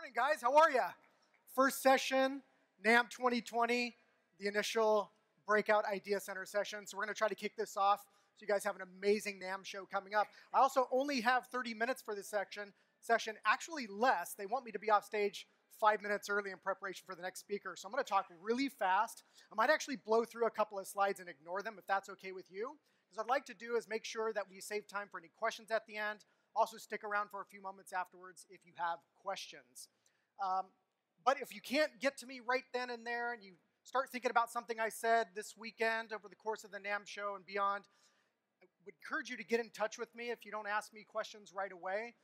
Morning, guys. How are you? First session, NAMM 2020, the initial breakout idea center session. So we're going to try to kick this off. So you guys have an amazing NAMM show coming up. I also only have 30 minutes for this session, actually less. They want me to be off stage 5 minutes early in preparation for the next speaker. So I'm going to talk really fast. I might actually blow through a couple of slides and ignore them if that's okay with you. Because what I'd like to do is make sure that we save time for any questions at the end. Also stick around for a few moments afterwards if you have questions. But if you can't get to me right then and there and you start thinking about something I said this weekend over the course of the NAMM show and beyond, I would encourage you to get in touch with me if you don't ask me questions right away.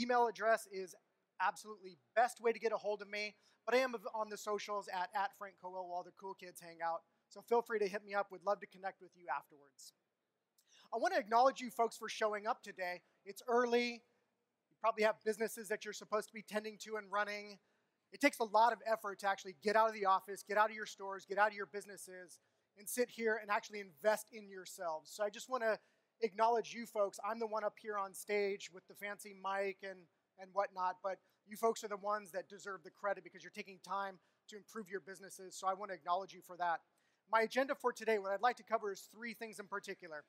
Email address is absolutely best way to get a hold of me, but I am on the socials at Frank Cowell while the cool kids hang out. So feel free to hit me up. Would love to connect with you afterwards. I want to acknowledge you folks for showing up today. It's early. You probably have businesses that you're supposed to be tending to and running. It takes a lot of effort to actually get out of the office, get out of your stores, get out of your businesses, and sit here and actually invest in yourselves. So I just want to acknowledge you folks. I'm the one up here on stage with the fancy mic and whatnot, but you folks are the ones that deserve the credit because you're taking time to improve your businesses. So I want to acknowledge you for that. My agenda for today, what I'd like to cover is three things in particular.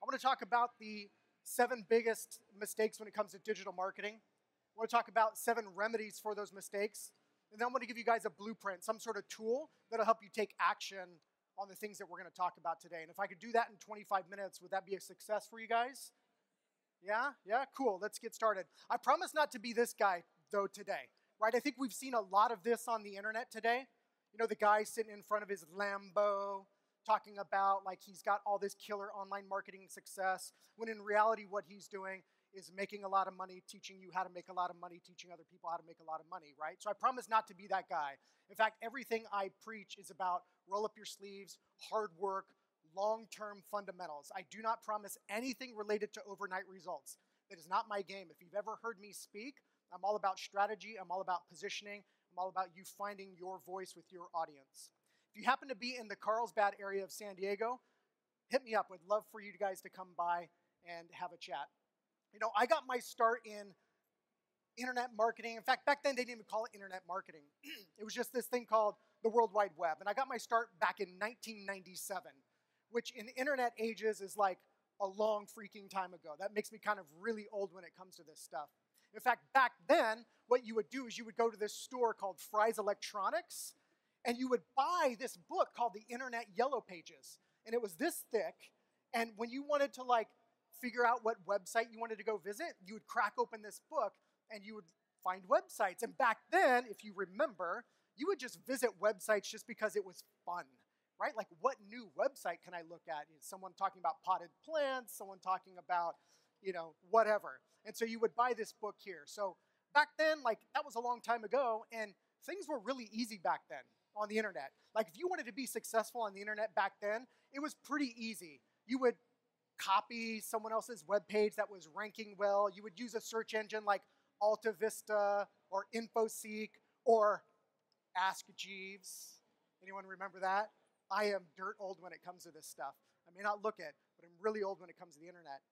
I want to talk about the 7 biggest mistakes when it comes to digital marketing. I want to talk about 7 remedies for those mistakes. And then I want to give you guys a blueprint, some sort of tool that'll help you take action on the things that we're going to talk about today. And if I could do that in 25 minutes, would that be a success for you guys? Yeah? Yeah? Cool. Let's get started. I promise not to be this guy, though, today. Right? I think we've seen a lot of this on the internet today. You know, the guy sitting in front of his Lambo, talking about like he's got all this killer online marketing success, when in reality what he's doing is making a lot of money, teaching you how to make a lot of money, teaching other people how to make a lot of money, right? So I promise not to be that guy. In fact, everything I preach is about roll up your sleeves, hard work, long-term fundamentals. I do not promise anything related to overnight results. That is not my game. If you've ever heard me speak, I'm all about strategy, I'm all about positioning, I'm all about you finding your voice with your audience. If you happen to be in the Carlsbad area of San Diego, hit me up. Would love for you guys to come by and have a chat. You know, I got my start in internet marketing. In fact, back then they didn't even call it internet marketing. It was just this thing called the World Wide Web. And I got my start back in 1997, which in internet ages is like a long freaking time ago. That makes me kind of really old when it comes to this stuff. In fact, back then, what you would do is you would go to this store called Fry's Electronics, and you would buy this book called The Internet Yellow Pages. And it was this thick. And when you wanted to like figure out what website you wanted to go visit, you would crack open this book and you would find websites. And back then, if you remember, you would just visit websites just because it was fun, right? Like, what new website can I look at? Is someone talking about potted plants? Someone talking about, you know, whatever. And so you would buy this book here. So back then, like, that was a long time ago. And things were really easy back then on the internet. Like, if you wanted to be successful on the internet back then, it was pretty easy. You would copy someone else's webpage that was ranking well. You would use a search engine like AltaVista or InfoSeek or Ask Jeeves. Anyone remember that? I am dirt old when it comes to this stuff. I may not look it, but I'm really old when it comes to the internet.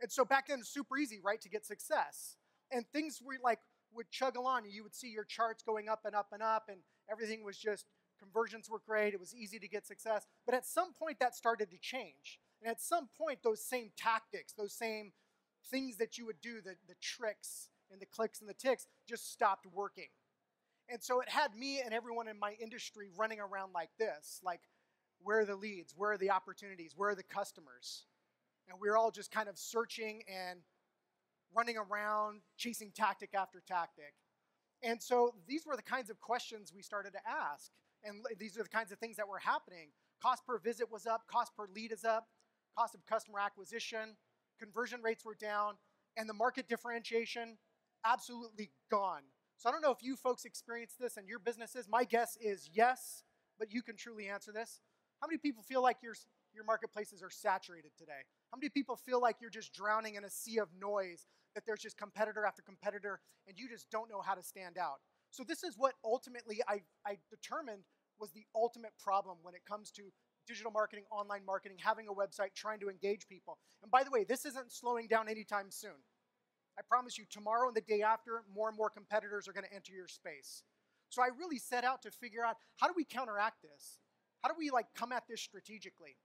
And so back then, it was super easy, right, to get success. And things were like, would chug along, and you would see your charts going up and up and up, and everything was just, conversions were great, it was easy to get success. But at some point that started to change. And at some point those same tactics, those same things that you would do, the tricks and the clicks and the ticks, just stopped working. And so it had me and everyone in my industry running around like this, like, where are the leads? Where are the opportunities? Where are the customers? And we were all just kind of searching and running around, chasing tactic after tactic. And so these were the kinds of questions we started to ask. And these are the kinds of things that were happening. Cost per visit was up, cost per lead is up, cost of customer acquisition, conversion rates were down, and the market differentiation, absolutely gone. So I don't know if you folks experienced this in your businesses. My guess is yes, but you can truly answer this. How many people feel like your marketplaces are saturated today? How many people feel like you're just drowning in a sea of noise, that there's just competitor after competitor, and you just don't know how to stand out? So this is what ultimately I determined was the ultimate problem when it comes to digital marketing, online marketing, having a website, trying to engage people. And by the way, this isn't slowing down anytime soon. I promise you tomorrow and the day after, more and more competitors are going to enter your space. So I really set out to figure out, how do we counteract this? How do we come at this strategically?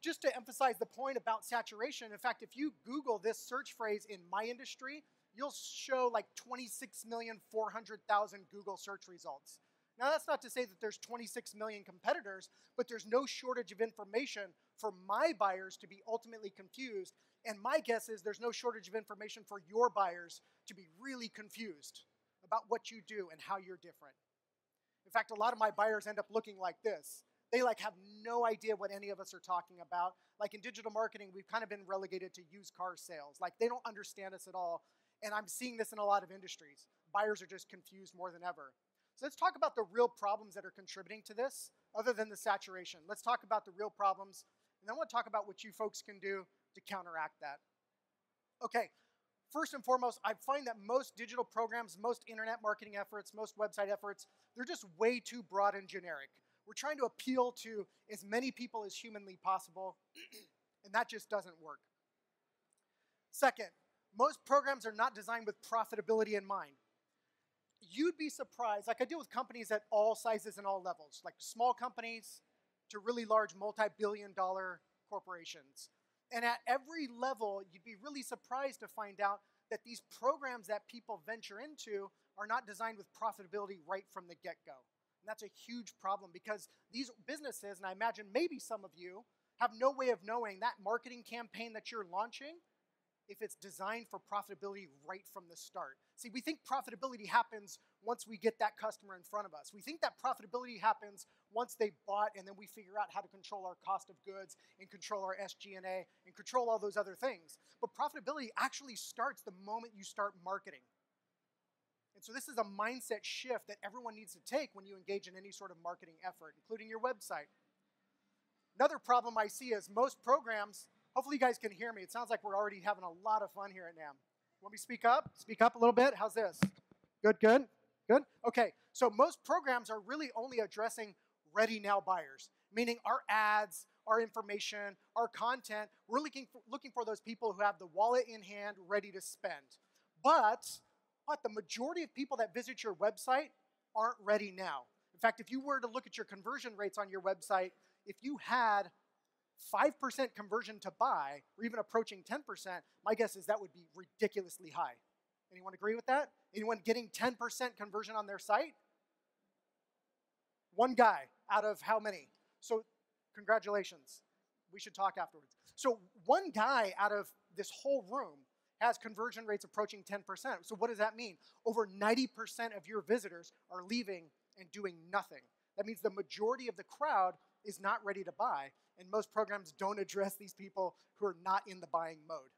Just to emphasize the point about saturation, in fact, if you Google this search phrase in my industry, you'll show 26,400,000 Google search results. Now that's not to say that there's 26 million competitors, but there's no shortage of information for my buyers to be ultimately confused, and my guess is there's no shortage of information for your buyers to be really confused about what you do and how you're different. In fact, a lot of my buyers end up looking like this. They have no idea what any of us are talking about. In digital marketing, we've kind of been relegated to used car sales. They don't understand us at all, and I'm seeing this in a lot of industries. Buyers are just confused more than ever. So let's talk about the real problems that are contributing to this, other than the saturation. Let's talk about the real problems, and then I want to talk about what you folks can do to counteract that. Okay, first and foremost, I find that most digital programs, most internet marketing efforts, most website efforts, they're just way too broad and generic. We're trying to appeal to as many people as humanly possible, and that just doesn't work. Second, most programs are not designed with profitability in mind. You'd be surprised, I deal with companies at all sizes and all levels, small companies to really large multi-billion-dollar corporations. And at every level, you'd be really surprised to find out that these programs that people venture into are not designed with profitability right from the get-go. And that's a huge problem because these businesses, and I imagine maybe some of you, have no way of knowing that marketing campaign that you're launching, if it's designed for profitability right from the start. See, we think profitability happens once we get that customer in front of us. We think that profitability happens once they bought, and then we figure out how to control our cost of goods and control our SG&A and control all those other things. But profitability actually starts the moment you start marketing. And so this is a mindset shift that everyone needs to take when you engage in any sort of marketing effort, including your website. Another problem I see is most programs, hopefully you guys can hear me. It sounds like we're already having a lot of fun here at NAMM. Want me to speak up? Speak up a little bit? How's this? Good, good, good? Okay, so most programs are really only addressing ready now buyers, meaning our ads, our information, our content, we're looking for those people who have the wallet in hand ready to spend. But the majority of people that visit your website aren't ready now. In fact, if you were to look at your conversion rates on your website, if you had 5% conversion to buy, or even approaching 10%, my guess is that would be ridiculously high. Anyone agree with that? Anyone getting 10% conversion on their site? One guy out of how many? So congratulations. We should talk afterwards. So one guy out of this whole room has conversion rates approaching 10%. So what does that mean? Over 90% of your visitors are leaving and doing nothing. That means the majority of the crowd is not ready to buy, and most programs don't address these people who are not in the buying mode,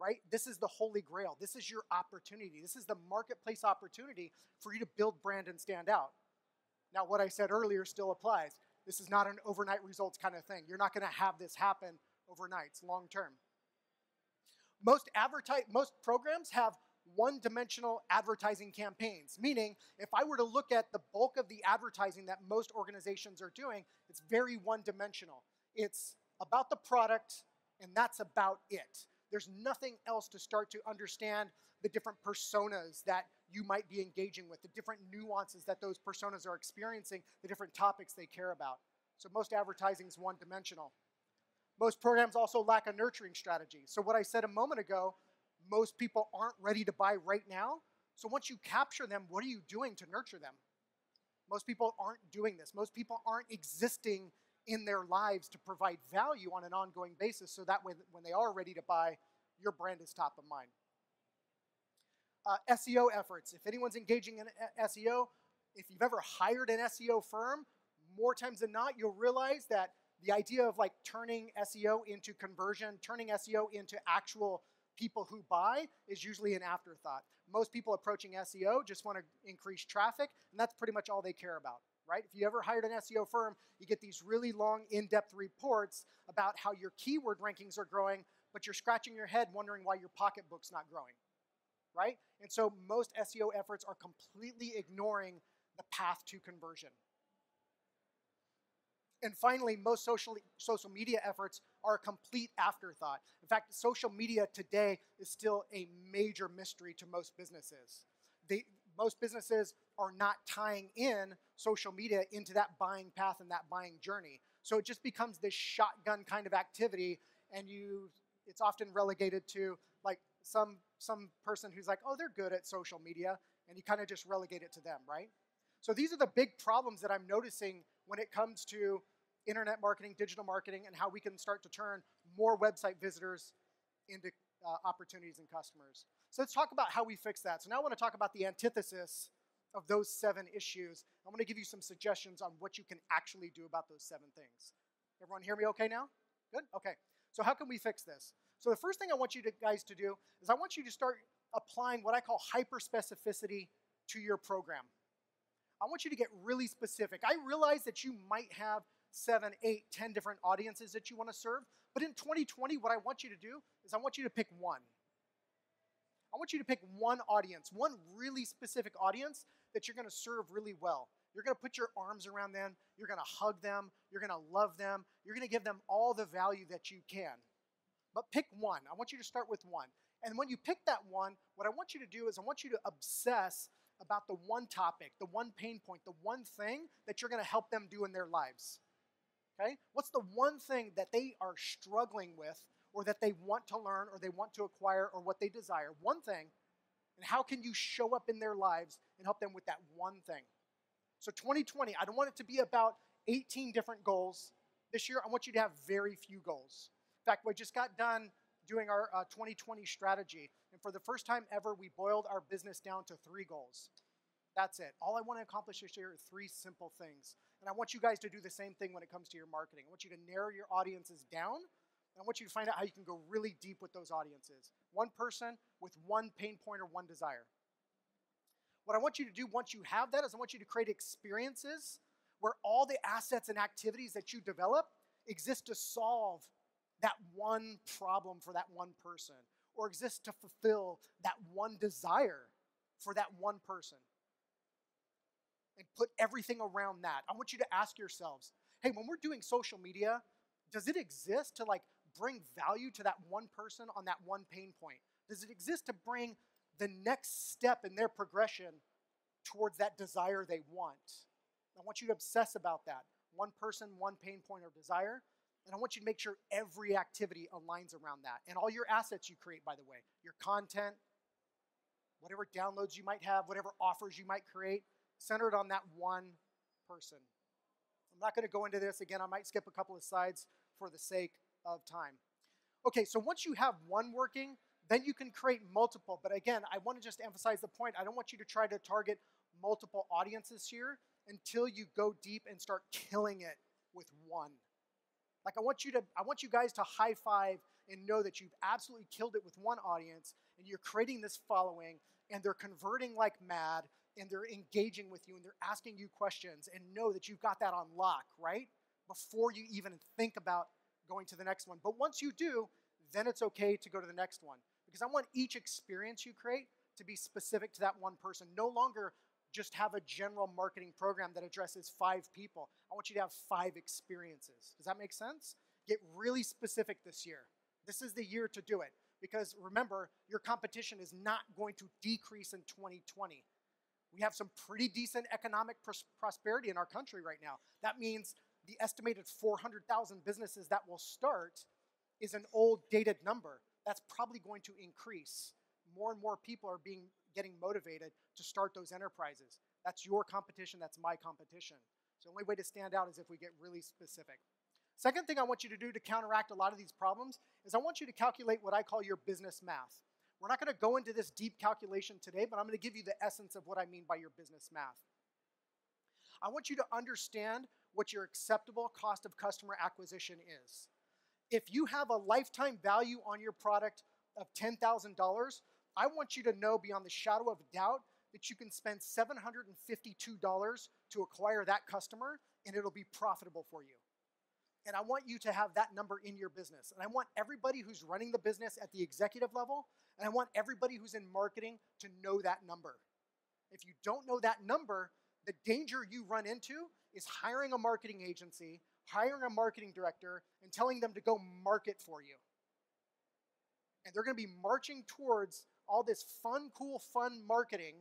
right? This is the holy grail. This is your opportunity. This is the marketplace opportunity for you to build brand and stand out. Now, what I said earlier still applies. This is not an overnight results kind of thing. You're not gonna have this happen overnight. It's long term. Most programs have one-dimensional advertising campaigns, meaning if I were to look at the bulk of the advertising that most organizations are doing, it's very one-dimensional. It's about the product, and that's about it. There's nothing else to start to understand the different personas that you might be engaging with, the different nuances that those personas are experiencing, the different topics they care about. So most advertising is one-dimensional. Most programs also lack a nurturing strategy. So what I said a moment ago, most people aren't ready to buy right now. So once you capture them, what are you doing to nurture them? Most people aren't doing this. Most people aren't existing in their lives to provide value on an ongoing basis, so that way when they are ready to buy, your brand is top of mind. SEO efforts. If anyone's engaging in SEO, if you've ever hired an SEO firm, more times than not, you'll realize that the idea of turning SEO into conversion, turning SEO into actual people who buy is usually an afterthought. Most people approaching SEO just want to increase traffic, and that's pretty much all they care about, right? If you ever hired an SEO firm, you get these really long, in-depth reports about how your keyword rankings are growing, but you're scratching your head wondering why your pocketbook's not growing, right? And so most SEO efforts are completely ignoring the path to conversion. And finally, most social media efforts are a complete afterthought. In fact, social media today is still a major mystery to most businesses. Most businesses are not tying in social media into that buying path and that buying journey. So it just becomes this shotgun kind of activity, and it's often relegated to like some person who's like, oh, they're good at social media, and you kind of just relegate it to them, right? So these are the big problems that I'm noticing when it comes to internet marketing, digital marketing, and how we can start to turn more website visitors into opportunities and customers. So let's talk about how we fix that. So now I want to talk about the antithesis of those 7 issues. I'm going to give you some suggestions on what you can actually do about those 7 things. Everyone hear me okay now? Good? Okay. So how can we fix this? So the first thing I want you guys to do is I want you to start applying what I call hyper-specificity to your program. I want you to get really specific. I realize that you might have 7, 8, 10 different audiences that you want to serve, but in 2020, what I want you to do is I want you to pick one. I want you to pick one audience, one really specific audience that you're going to serve really well. You're going to put your arms around them, you're going to hug them, you're going to love them, you're going to give them all the value that you can. But pick one. I want you to start with one. And when you pick that one, what I want you to do is I want you to obsess about the one topic, the one pain point, the one thing that you're going to help them do in their lives. Okay? What's the one thing that they are struggling with, or that they want to learn, or they want to acquire, or what they desire? One thing. And how can you show up in their lives and help them with that one thing? So 2020, I don't want it to be about 18 different goals. This year, I want you to have very few goals. In fact, we just got done doing our 2020 strategy. And for the first time ever, we boiled our business down to 3 goals. That's it. All I want to accomplish this year are 3 simple things. And I want you guys to do the same thing when it comes to your marketing. I want you to narrow your audiences down. And I want you to find out how you can go really deep with those audiences. One person with one pain point or one desire. What I want you to do once you have that is I want you to create experiences where all the assets and activities that you develop exist to solve that one problem for that one person, or exist to fulfill that one desire for that one person. And put everything around that. I want you to ask yourselves, hey, when we're doing social media, does it exist to like bring value to that one person on that one pain point? Does it exist to bring the next step in their progression towards that desire they want? I want you to obsess about that. One person, one pain point or desire. And I want you to make sure every activity aligns around that. And all your assets you create, by the way, your content, whatever downloads you might have, whatever offers you might create, centered on that one person. I'm not going to go into this again. I might skip a couple of slides for the sake of time. Okay, so once you have one working, then you can create multiple. But again, I want to just emphasize the point. I don't want you to try to target multiple audiences here until you go deep and start killing it with one. Like I want you guys to high five and know that you've absolutely killed it with one audience, and you're creating this following, and they're converting like mad, and they're engaging with you, and they're asking you questions, and know that you've got that on lock, right? Before you even think about going to the next one. But once you do, then it's okay to go to the next one. Because I want each experience you create to be specific to that one person. No longer just have a general marketing program that addresses 5 people. I want you to have 5 experiences. Does that make sense? Get really specific this year. This is the year to do it. Because remember, your competition is not going to decrease in 2020. We have some pretty decent economic prosperity in our country right now. That means the estimated 400,000 businesses that will start is an old dated number. That's probably going to increase. More and more people are getting motivated to start those enterprises. That's your competition, that's my competition. So the only way to stand out is if we get really specific. Second thing I want you to do to counteract a lot of these problems is I want you to calculate what I call your business math. We're not going to go into this deep calculation today, but I'm going to give you the essence of what I mean by your business math. I want you to understand what your acceptable cost of customer acquisition is. If you have a lifetime value on your product of $10,000, I want you to know beyond the shadow of a doubt that you can spend $752 to acquire that customer, and it'll be profitable for you. And I want you to have that number in your business. And I want everybody who's running the business at the executive level, and I want everybody who's in marketing to know that number. If you don't know that number, the danger you run into is hiring a marketing agency, hiring a marketing director and telling them to go market for you. And they're going to be marching towards all this fun, cool, fun marketing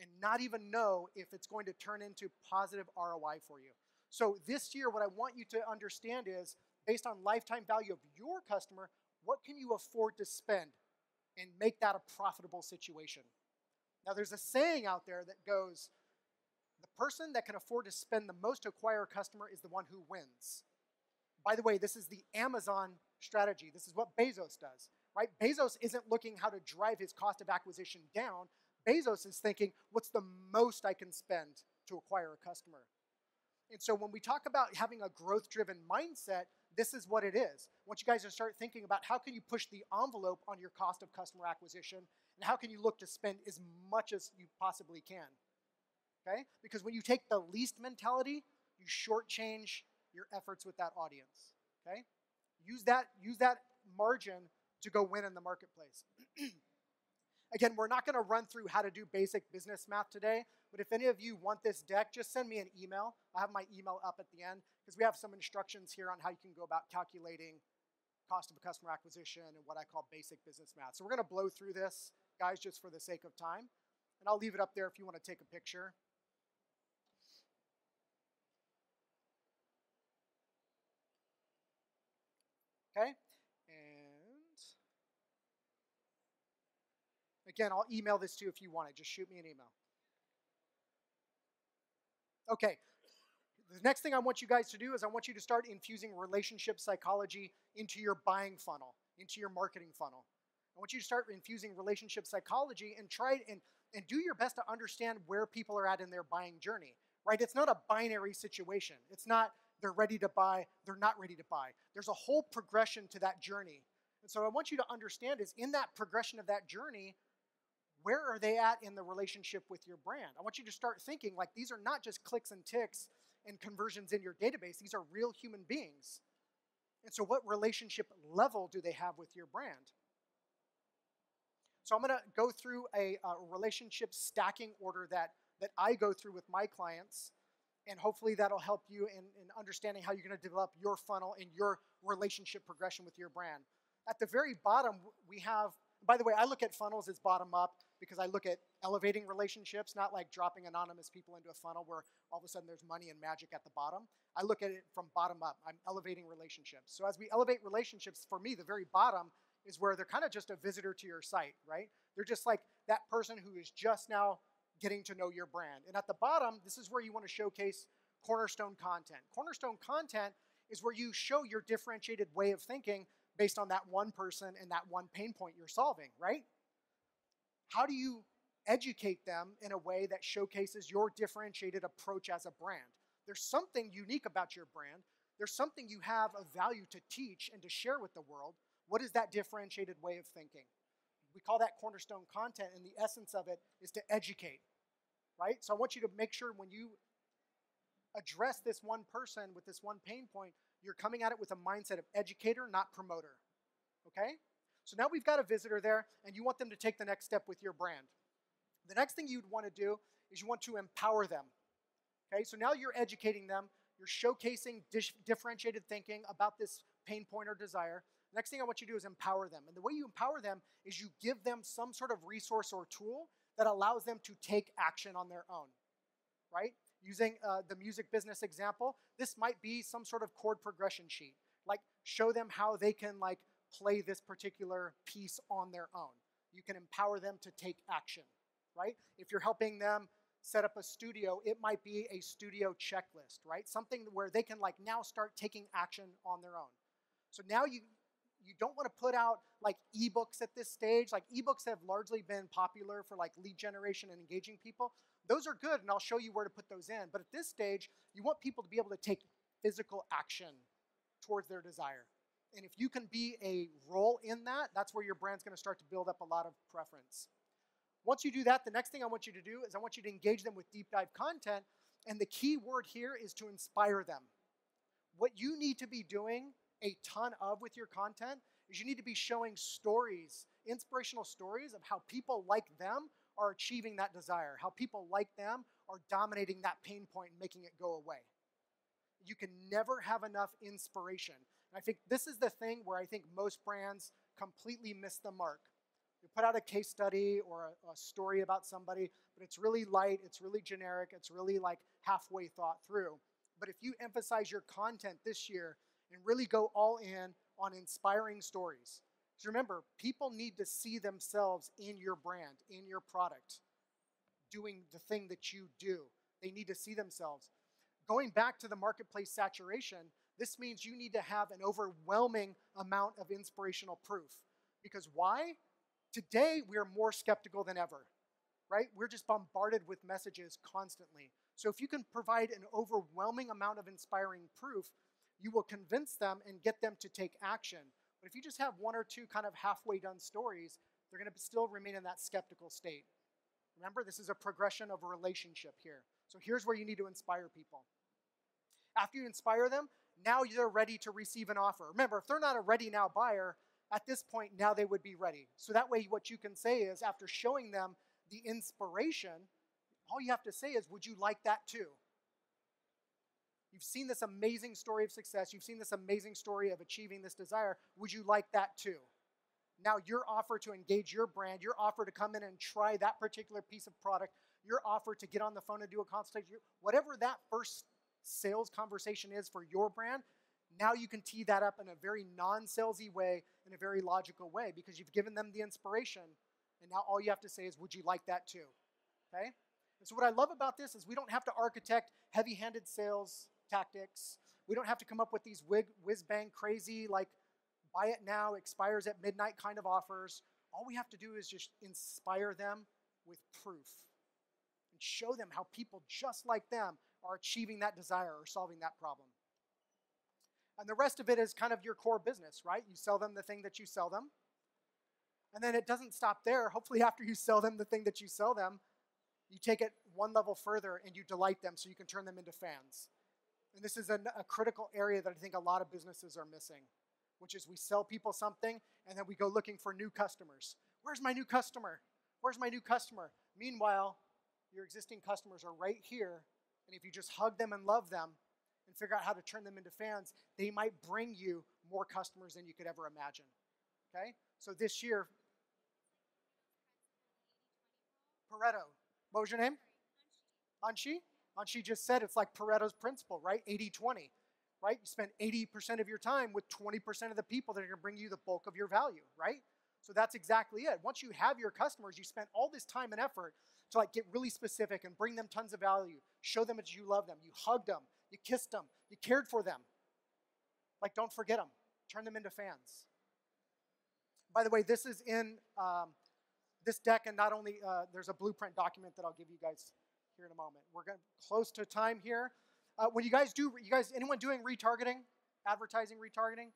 and not even know if it's going to turn into positive ROI for you. So this year, what I want you to understand is, based on lifetime value of your customer, what can you afford to spend and make that a profitable situation? Now, there's a saying out there that goes, the person that can afford to spend the most to acquire a customer is the one who wins. By the way, this is the Amazon strategy. This is what Bezos does, right? Bezos isn't looking how to drive his cost of acquisition down. Bezos is thinking, what's the most I can spend to acquire a customer? And so when we talk about having a growth-driven mindset, this is what it is. I want you guys to start thinking about how can you push the envelope on your cost of customer acquisition, and how can you look to spend as much as you possibly can, okay? Because when you take the least mentality, you shortchange your efforts with that audience, okay? Use that margin to go win in the marketplace. Again, we're not going to run through how to do basic business math today, but if any of you want this deck, just send me an email. I'll have my email up at the end, because we have some instructions here on how you can go about calculating cost of a customer acquisition and what I call basic business math. So we're going to blow through this, guys, just for the sake of time. And I'll leave it up there if you want to take a picture. Okay? And again, I'll email this to you if you want it. Just shoot me an email. Okay, the next thing I want you guys to do is I want you to start infusing relationship psychology into your buying funnel, into your marketing funnel. I want you to start infusing relationship psychology and try and do your best to understand where people are at in their buying journey, right? It's not a binary situation. It's not they're ready to buy, they're not ready to buy. There's a whole progression to that journey. And so I want you to understand is in that progression of that journey, where are they at in the relationship with your brand? I want you to start thinking like these are not just clicks and ticks and conversions in your database. These are real human beings. And so what relationship level do they have with your brand? So I'm going to go through a relationship stacking order that I go through with my clients. And hopefully that'll help you in understanding how you're going to develop your funnel and your relationship progression with your brand. At the very bottom, we have, by the way, I look at funnels as bottom up because I look at elevating relationships, not like dropping anonymous people into a funnel where all of a sudden there's money and magic at the bottom. I look at it from bottom up. I'm elevating relationships. So as we elevate relationships, for me, the very bottom is where they're kind of just a visitor to your site, right? They're just like that person who is just now getting to know your brand. And at the bottom, this is where you want to showcase cornerstone content. Cornerstone content is where you show your differentiated way of thinking based on that one person and that one pain point you're solving, right? How do you educate them in a way that showcases your differentiated approach as a brand? There's something unique about your brand. There's something you have of value to teach and to share with the world. What is that differentiated way of thinking? We call that cornerstone content, and the essence of it is to educate. Right? So I want you to make sure when you address this one person with this one pain point, you're coming at it with a mindset of educator, not promoter. Okay? So now we've got a visitor there, and you want them to take the next step with your brand. The next thing you'd want to do is you want to empower them. Okay? So now you're educating them. You're showcasing differentiated thinking about this pain point or desire. Next thing I want you to do is empower them. And the way you empower them is you give them some sort of resource or tool that allows them to take action on their own, right? Using the music business example, this might be some sort of chord progression sheet. Like, show them how they can, like, play this particular piece on their own. You can empower them to take action, right? If you're helping them set up a studio, it might be a studio checklist, right? Something where they can, like, now start taking action on their own. So now you don't want to put out like ebooks at this stage. Like ebooks have largely been popular for like lead generation and engaging people. Those are good, and I'll show you where to put those in. But at this stage, you want people to be able to take physical action towards their desire. And if you can be a role in that, that's where your brand's going to start to build up a lot of preference. Once you do that, the next thing I want you to do is I want you to engage them with deep dive content. And the key word here is to inspire them. What you need to be doing a ton of with your content is you need to be showing stories, inspirational stories of how people like them are achieving that desire, how people like them are dominating that pain point and making it go away. you can never have enough inspiration. And I think this is the thing where I think most brands completely miss the mark. You put out a case study or a story about somebody, but it's really light, it's really generic, it's really like halfway thought through. But if you emphasize your content this year and really go all in on inspiring stories, because remember, people need to see themselves in your brand, in your product, doing the thing that you do. They need to see themselves. Going back to the marketplace saturation, this means you need to have an overwhelming amount of inspirational proof. Because why? Today, we're more skeptical than ever, right? We're just bombarded with messages constantly. So if you can provide an overwhelming amount of inspiring proof, you will convince them and get them to take action. But if you just have one or two kind of halfway done stories, they're going to still remain in that skeptical state. Remember, this is a progression of a relationship here. So here's where you need to inspire people. After you inspire them, now they're ready to receive an offer. Remember, if they're not a ready now buyer, at this point, now they would be ready. So that way, what you can say is, after showing them the inspiration, all you have to say is, would you like that too? You've seen this amazing story of success. You've seen this amazing story of achieving this desire. Would you like that too? Now, your offer to engage your brand, your offer to come in and try that particular piece of product, your offer to get on the phone and do a consultation, whatever that first sales conversation is for your brand, now you can tee that up in a very non-salesy way, in a very logical way, because you've given them the inspiration, and now all you have to say is, would you like that too? Okay? And so what I love about this is we don't have to architect heavy-handed sales tactics. We don't have to come up with these whiz-bang crazy, like, buy it now, expires at midnight kind of offers. All we have to do is just inspire them with proof and show them how people just like them are achieving that desire or solving that problem. And the rest of it is kind of your core business, right? You sell them the thing that you sell them. And then it doesn't stop there. Hopefully after you sell them the thing that you sell them, you take it one level further and you delight them so you can turn them into fans. And this is a critical area that I think a lot of businesses are missing, which is we sell people something and then we go looking for new customers. Where's my new customer? Where's my new customer? Meanwhile, your existing customers are right here. And if you just hug them and love them, and figure out how to turn them into fans, they might bring you more customers than you could ever imagine, okay? So this year, Pareto, what was your name? Anshi? Anshi just said it's like Pareto's principle, right? 80-20, right? You spend 80% of your time with 20% of the people that are gonna bring you the bulk of your value, right? So that's exactly it. Once you have your customers, you spent all this time and effort to like get really specific and bring them tons of value, show them that you love them, you hug them, you kissed them, you cared for them. Like, don't forget them. Turn them into fans. By the way, this is in this deck, and not only, there's a blueprint document that I'll give you guys here in a moment. We're getting close to time here. When anyone doing retargeting, advertising retargeting?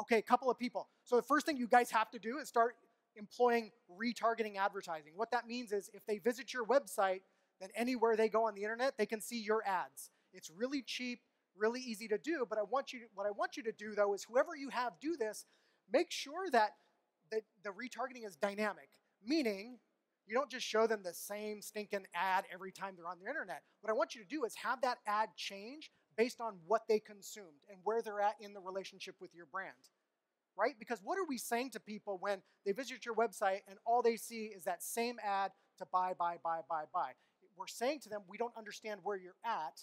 Okay, a couple of people. So the first thing you guys have to do is start employing retargeting advertising. What that means is if they visit your website, then anywhere they go on the internet, they can see your ads. It's really cheap, really easy to do, but what I want you to do, though, is whoever you have do this, make sure that the retargeting is dynamic, meaning you don't just show them the same stinking ad every time they're on the internet. What I want you to do is have that ad change based on what they consumed and where they're at in the relationship with your brand, right? Because what are we saying to people when they visit your website and all they see is that same ad to buy? We're saying to them, we don't understand where you're at,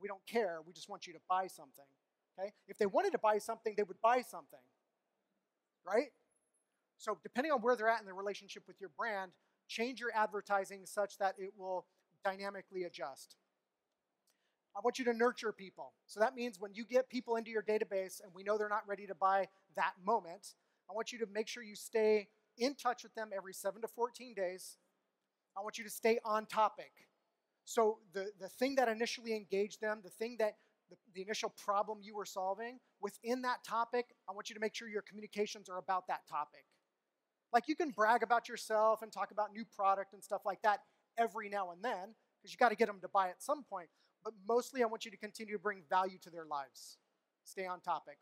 we don't care, we just want you to buy something, okay? If they wanted to buy something, they would buy something, right? So depending on where they're at in their relationship with your brand, change your advertising such that it will dynamically adjust. I want you to nurture people. So that means when you get people into your database and we know they're not ready to buy that moment, I want you to make sure you stay in touch with them every 7 to 14 days. I want you to stay on topic. So the thing that initially engaged them, the thing that the initial problem you were solving, within that topic, I want you to make sure your communications are about that topic. Like, you can brag about yourself and talk about new product and stuff like that every now and then, because you got to get them to buy at some point. But mostly I want you to continue to bring value to their lives. Stay on topic.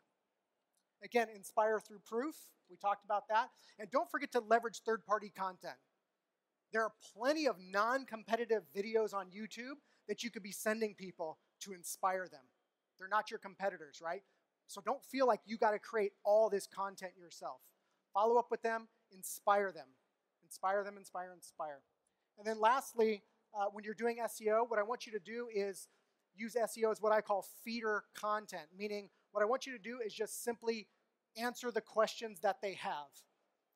Again, inspire through proof. We talked about that. And don't forget to leverage third-party content. There are plenty of non-competitive videos on YouTube that you could be sending people to inspire them. They're not your competitors, right? So don't feel like you got to create all this content yourself. Follow up with them, inspire them. Inspire them, inspire, inspire. And then lastly, when you're doing SEO, what I want you to do is use SEO as what I call feeder content, meaning what I want you to do is just simply answer the questions that they have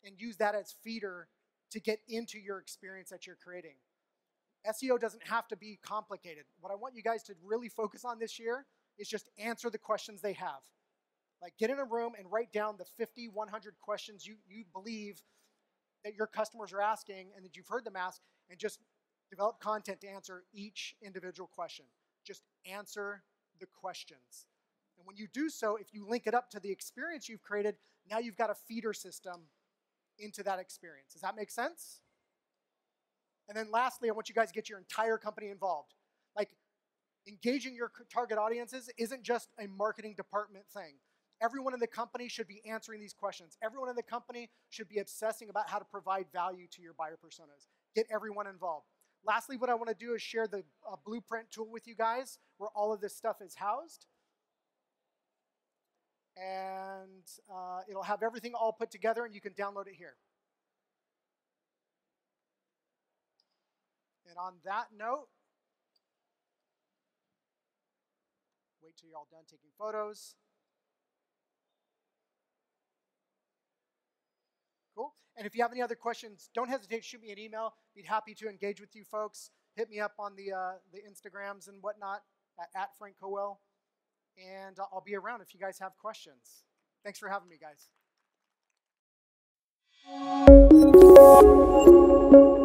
and use that as feeder to get into your experience that you're creating. SEO doesn't have to be complicated. What I want you guys to really focus on this year is just answer the questions they have. Like get in a room and write down the 50, 100 questions you believe that your customers are asking and that you've heard them ask, and just develop content to answer each individual question. Just answer the questions. And when you do so, if you link it up to the experience you've created, now you've got a feeder system into that experience. Does that make sense? And then lastly, I want you guys to get your entire company involved. Like, engaging your target audiences isn't just a marketing department thing. Everyone in the company should be answering these questions. Everyone in the company should be obsessing about how to provide value to your buyer personas. Get everyone involved. Lastly, what I want to do is share the blueprint tool with you guys where all of this stuff is housed. And it'll have everything all put together and you can download it here. And on that note, wait till you're all done taking photos. Cool. And if you have any other questions, don't hesitate to shoot me an email. I'd be happy to engage with you folks. Hit me up on the Instagrams and whatnot at Frank Cowell. And I'll be around if you guys have questions. Thanks for having me, guys.